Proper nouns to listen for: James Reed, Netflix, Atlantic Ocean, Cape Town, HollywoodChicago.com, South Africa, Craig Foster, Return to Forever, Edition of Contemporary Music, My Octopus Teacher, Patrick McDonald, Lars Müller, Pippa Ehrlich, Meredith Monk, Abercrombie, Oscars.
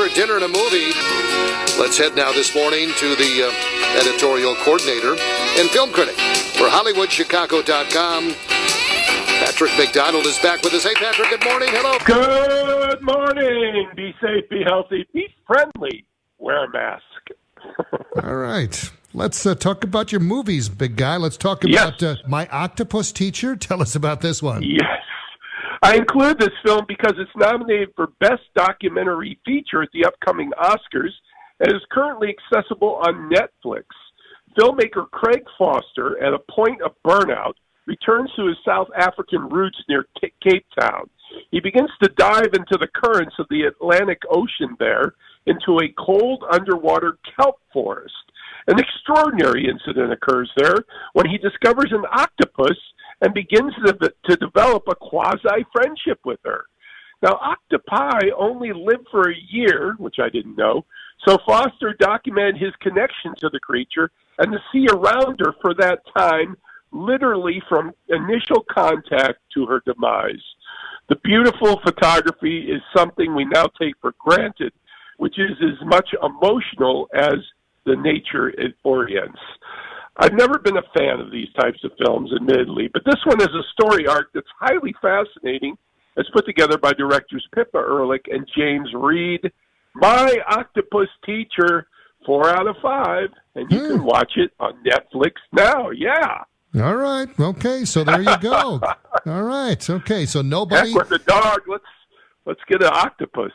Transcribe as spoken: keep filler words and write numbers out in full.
for a dinner and a movie. Let's head now this morning to the uh, editorial coordinator and film critic for Hollywood Chicago dot com. Patrick McDonald is back with us. Hey, Patrick, good morning. Hello. Good morning. Be safe, be healthy, be friendly. Wear a mask. All right. Let's uh, talk about your movies, big guy. Let's talk about yes. uh, My Octopus Teacher. Tell us about this one. Yes. I include this film because it's nominated for Best Documentary Feature at the upcoming Oscars and is currently accessible on Netflix. Filmmaker Craig Foster, at a point of burnout, returns to his South African roots near Cape Town. He begins to dive into the currents of the Atlantic Ocean there into a cold underwater kelp forest. An extraordinary incident occurs there when he discovers an octopus and begins to, to develop a quasi-friendship with her. Now, octopi only live for a year, which I didn't know, so Foster documented his connection to the creature and the sea around her for that time, literally from initial contact to her demise. The beautiful photography is something we now take for granted, which is as much emotional as the nature it orients. I've never been a fan of these types of films, admittedly, but this one is a story arc that's highly fascinating. It's put together by directors Pippa Ehrlich and James Reed. My Octopus Teacher, four out of five, and you hmm. can watch it on Netflix now. Yeah. All right. Okay. So there you go. All right. Okay. So nobody. Heck with the dog. Let's let's get an octopus.